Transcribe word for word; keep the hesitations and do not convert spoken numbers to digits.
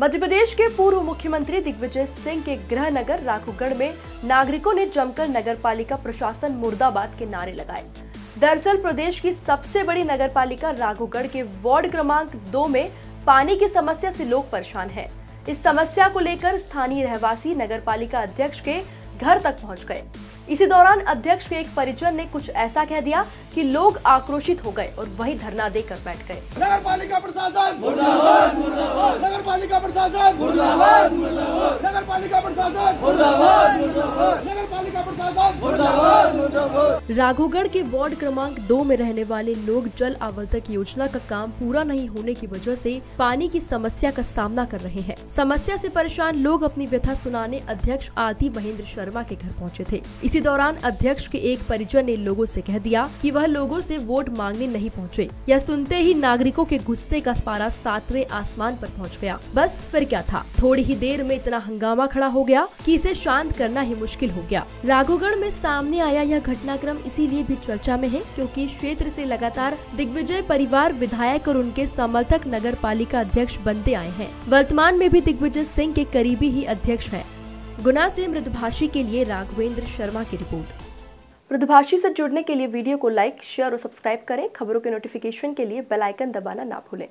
मध्य प्रदेश के पूर्व मुख्यमंत्री दिग्विजय सिंह के गृह नगर राघौगढ़ में नागरिकों ने जमकर नगरपालिका प्रशासन मुर्दाबाद के नारे लगाए। दरअसल प्रदेश की सबसे बड़ी नगरपालिका राघौगढ़ के वार्ड क्रमांक दो में पानी की समस्या से लोग परेशान हैं। इस समस्या को लेकर स्थानीय रहवासी नगरपालिका अध्यक्ष के घर तक पहुँच गए। इसी दौरान अध्यक्ष के एक परिजन ने कुछ ऐसा कह दिया कि लोग आक्रोशित हो गए और वही धरना देकर बैठ गए। नगरपालिका प्रशासन मुर्दाबाद मुर्दाबाद, नगरपालिका प्रशासन मुर्दाबाद मुर्दाबाद, नगरपालिका प्रशासन मुर्दाबाद मुर्दाबाद, नगरपालिका प्रशासन मुर्दाबाद मुर्दाबाद। राघौगढ़ के वार्ड क्रमांक दो में रहने वाले लोग जल आवर्धक योजना का काम पूरा नहीं होने की वजह से पानी की समस्या का सामना कर रहे हैं। समस्या से परेशान लोग अपनी व्यथा सुनाने अध्यक्ष आदि महेंद्र शर्मा के घर पहुँचे थे। इसी दौरान अध्यक्ष के एक परिजन ने लोगों से कह दिया कि वह लोगों से वोट मांगने नहीं पहुंचे। यह सुनते ही नागरिकों के गुस्से का पारा सातवें आसमान पर पहुंच गया। बस फिर क्या था, थोड़ी ही देर में इतना हंगामा खड़ा हो गया कि इसे शांत करना ही मुश्किल हो गया। राघौगढ़ में सामने आया यह घटनाक्रम इसीलिए भी चर्चा में है क्योंकि क्षेत्र से लगातार दिग्विजय परिवार, विधायक और उनके समर्थक नगरपालिका अध्यक्ष बनते आए हैं। वर्तमान में भी दिग्विजय सिंह के करीबी ही अध्यक्ष है। गुना से मृदुभाषी के लिए राघवेंद्र शर्मा की रिपोर्ट। मृदुभाषी से जुड़ने के लिए वीडियो को लाइक, शेयर और सब्सक्राइब करें। खबरों के नोटिफिकेशन के लिए बेल आइकन दबाना ना भूलें।